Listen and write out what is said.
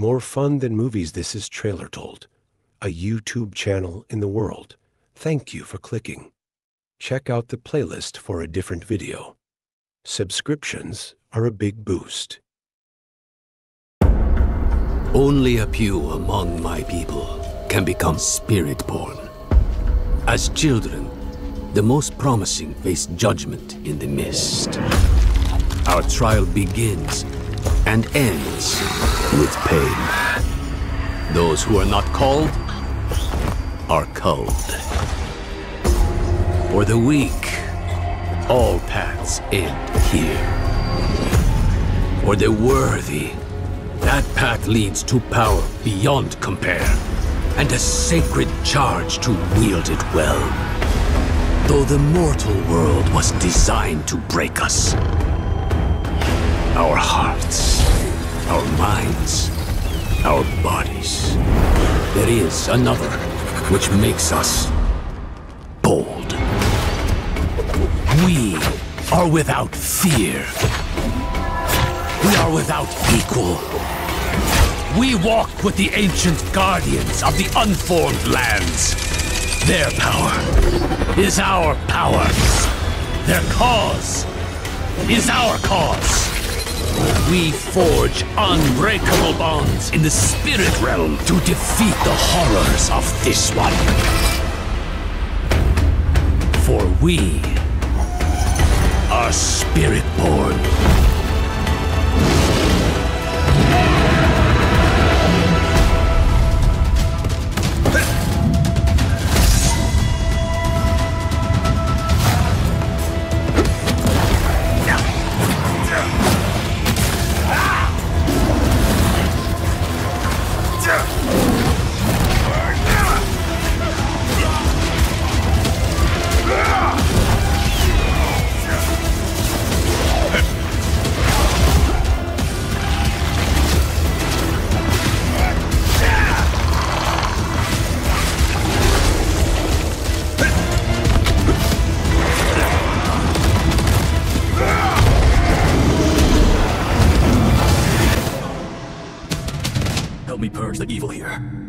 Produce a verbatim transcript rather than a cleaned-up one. More fun than movies, this is TrailerTold, a YouTube channel in the world. Thank you for clicking. Check out the playlist for a different video. Subscriptions are a big boost. Only a few among my people can become Spiritborn. As children, the most promising face judgment in the mist. Our trial begins and ends with pain. Those who are not called are culled. For the weak, all paths end here. For the worthy, that path leads to power beyond compare, and a sacred charge to wield it well. Though the mortal world was designed to break us, our hearts, our minds, our bodies, there is another which makes us bold. We are without fear. We are without equal. We walk with the ancient guardians of the unformed lands. Their power is our power. Their cause is our cause. We forge unbreakable bonds in the spirit realm to defeat the horrors of this one. For we are Spiritborn. Help me purge the evil here.